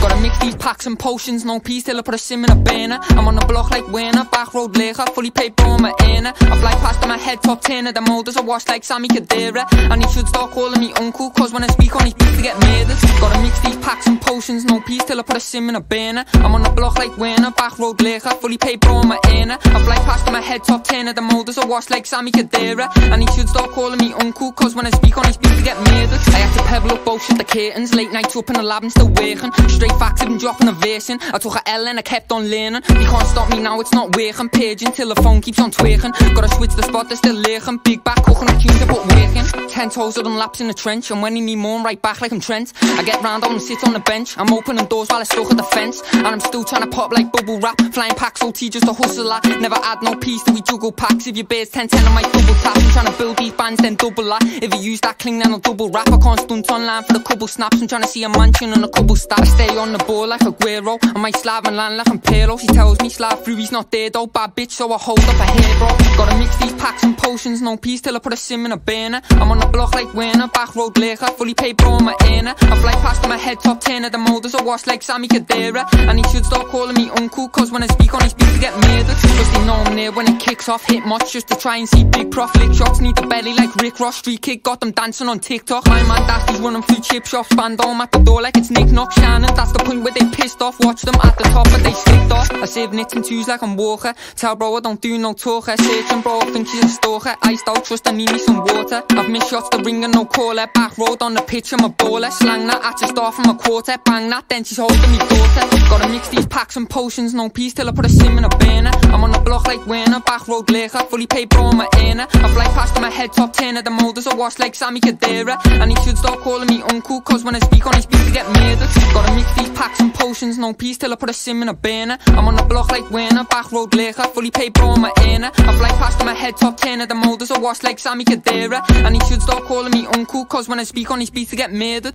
Gotta mix these packs and potions, no peace till I put a sim in a banner. I'm on the block like Werner, back road liquor, fully paid bro on my inner. I fly past on my head, top 10 of the molders are washed like Sami Khedira. And he should start calling me uncle, cause when I speak on his beats to get murdered. Gotta mix these packs and potions, no peace till I put a sim in a banner. I'm on the block like Werner, back road liquor, fully paid bro on my inner. I fly past on my head, top 10 of the molders are washed like Sami Khedira. And he should start calling me uncle, cause when I speak on his beats to get murdered. I had to pebble up both shut the curtains, late nights up in the lab and still working. Straight facts, I've been dropping a verse in. I took a L and I kept on learning. You can't stop me now, it's not working. Paging till the phone keeps on twerking. Gotta switch the spot, they're still lurking. Big back, cooking up tunes, I put work in. 10 toes on laps in the trench, and when you need more, I'm right back like I'm Trent. I get round on and sit on the bench. I'm opening doors while I stuck at the fence, and I'm still trying to pop like bubble wrap. Flying packs, OT just a hustle at. Never add no peace till we juggle packs. If your bear's 10-10, I might double tap. I'm trying to build these bands, then double that. If you use that cling, then I'll double rap. I can't stunt online for the couple snaps. I'm trying to see a mansion and a couple stats. Stay on the ball like Agüero, and my slab and land like I'm Pirlo. She tells me slab through, he's not there though. Bad bitch, so I hold up a hair, bro. Gotta mix these packs and potions, no peace till I put a sim in a burner. I'm on the block like Werner, back road liquor, fully paid bro on my inner. I fly past on my head, top 10 of the molders are washed like Sami Khedira. And he should stop calling me uncle, cause when I speak on his beats to get murdered. Cause they know I'm near when it kicks off, hit much just to try and see big prof. Lick shots, need the belly like Rick Ross, street kick, got them dancing on TikTok. My man Dasty's running through chip shops, band on at the door like it's Nick Knock Shannon. That's the point where they pissed off. Watch them at the top, but they sticked off. I save nicks and twos like I'm Walker. Tell bro I don't do no talker. Searching bro, I think she's a stalker. Iced out, trust I need me some water. I've missed shots, the ringer, no caller. Back road on the pitch, I'm a baller. Slang that at your star from a quarter. Bang that, then she's holding me daughter. Gotta mix these packs and potions, no peace till I put a sim in a burner. I'm on the block like Werner, back road liquor, fully paid bro on my inner. I fly past on my head, top 10 of the molders are washed like Sami Khedira. And he should start calling me uncle, cause when I speak on his beats to get murdered. Gotta mix these packs and potions, no peace till I put a sim in a burner. I'm on the block like Werner, back road liquor, fully paid bro on my inner. I fly past on my head, top 10 of the molders are washed like Sami Khedira. And he should stop calling me uncle, cause when I speak on his beats I get murdered.